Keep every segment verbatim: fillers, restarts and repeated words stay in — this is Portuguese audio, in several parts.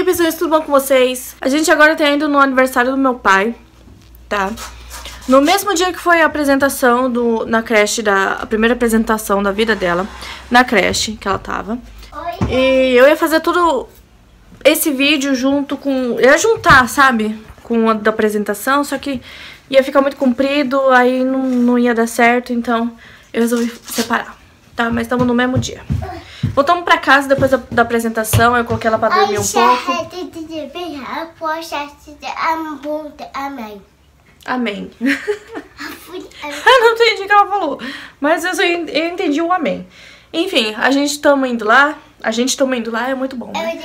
aí, pessoas, tudo bom com vocês? A gente agora tá indo no aniversário do meu pai, tá? No mesmo dia que foi a apresentação do, na creche, da, a primeira apresentação da vida dela, na creche que ela tava. Oi, e eu ia fazer tudo esse vídeo junto com... Eu ia juntar, sabe? Com a da apresentação, só que ia ficar muito comprido, aí não, não ia dar certo, então eu resolvi separar, tá? Mas estamos no mesmo dia. Voltamos pra casa depois da, da apresentação, eu coloquei ela pra dormir um pouco. Amém. Amém. Eu não entendi o que ela falou, mas eu, eu entendi o amém. Enfim, a gente estamos indo lá, a gente estamos indo lá, é muito bom, né?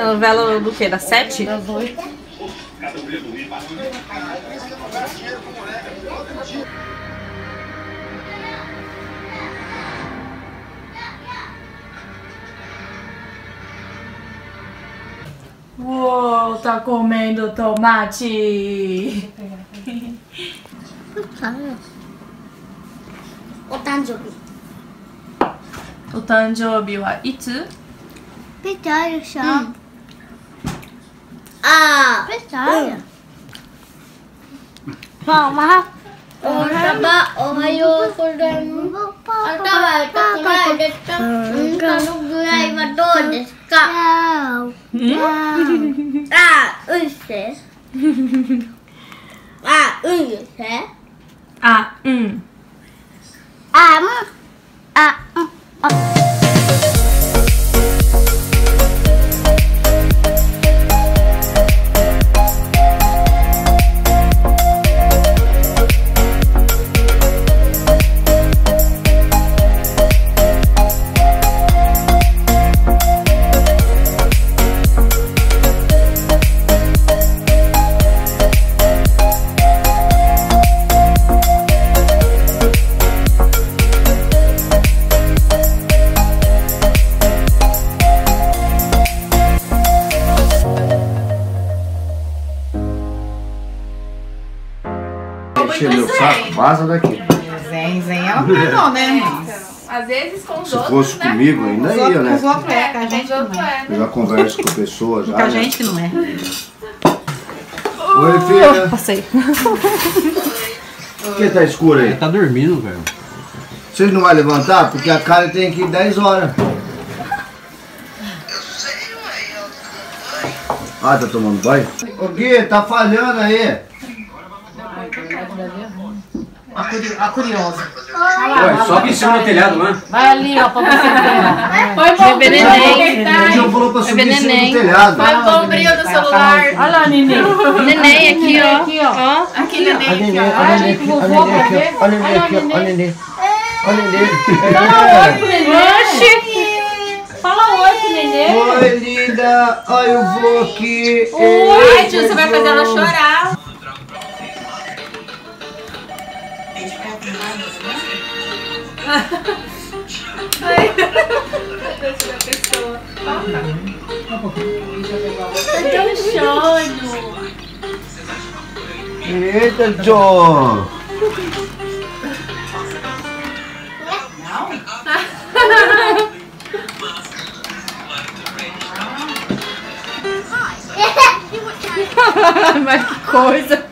A novela do que? Das sete? Das oito. Uou, tá comendo tomate. O tanjobi. O tanjobi wa itsu? Petróleo só. Hum. Ah! Petróleo. Vamos. Ah, um. Ah, um. Saco, vaza daqui. Zen, zen, ela não, né? É. Às vezes com os outros, se fosse né? comigo, ainda ia, outros, né? Com os outros é, com a gente não é. Eu já converso com pessoas. Com a gente que não é. Oi, filha. Eu passei. Por que tá escuro aí? Ele tá dormindo, velho. Vocês não vão levantar? Porque a cara tem que ir dez horas. Eu sei, mãe. Ah, tá tomando banho? Ô Gui, tá falhando aí. A, curi a curiosa. Ué, sobe em cima do telhado, né? Vai ali, ó, pra você ver. Põe o bombril. O João falou pra subir em cima do telhado. Põe o bombril do celular. Olha lá, neném. Neném aqui, ó. Aqui, ó. Aqui, neném. Olha o neném. Olha o neném. Olha o neném. Olha o neném. Fala oi pro neném. Fala oi pro neném. Oi, linda. Olha, eu vou aqui. Oi, tio, você vai fazer ela chorar. Ai, terceira pessoa. Eita, John! Não? Mas que coisa!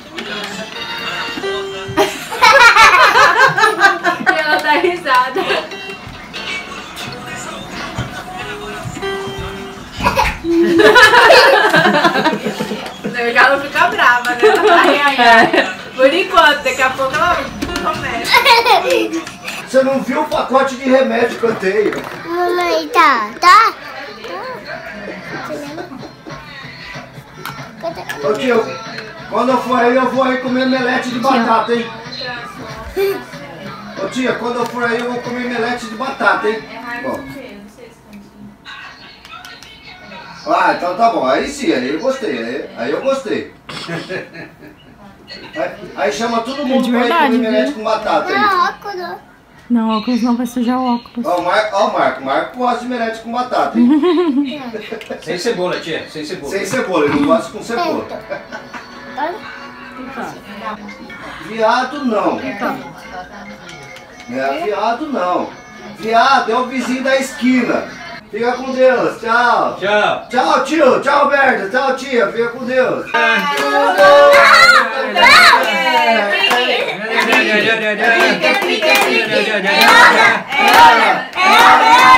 brava, né? Ai, ai, ai. Por enquanto, daqui a pouco ela começa. Você não viu o pacote de remédio que eu tenho? Mamãe, tá, tá? Ô tio, quando eu for aí, eu vou aí comer melete de batata, hein? Ô tia, quando eu for aí, eu vou comer melete de batata, hein? Bom. Ah, então tá bom. Aí sim, aí eu gostei. Aí, aí eu gostei. Aí, aí chama todo mundo é pra verdade, ir comer melete com batata. Não, óculos. Não, óculos não, vai sujar o óculos. Ó, o Marco, ó, Marco, Marco gosta de melete com batata, hein? Sem cebola, tia, sem cebola. Sem cebola, ele não gosta com cebola. Viado não. É, viado não. Viado é o vizinho da esquina. Fica com Deus, tchau. Tchau. Tchau, tio. Tchau, Alberto. Tchau, tia. Fica com Deus. É hora, é hora, é hora.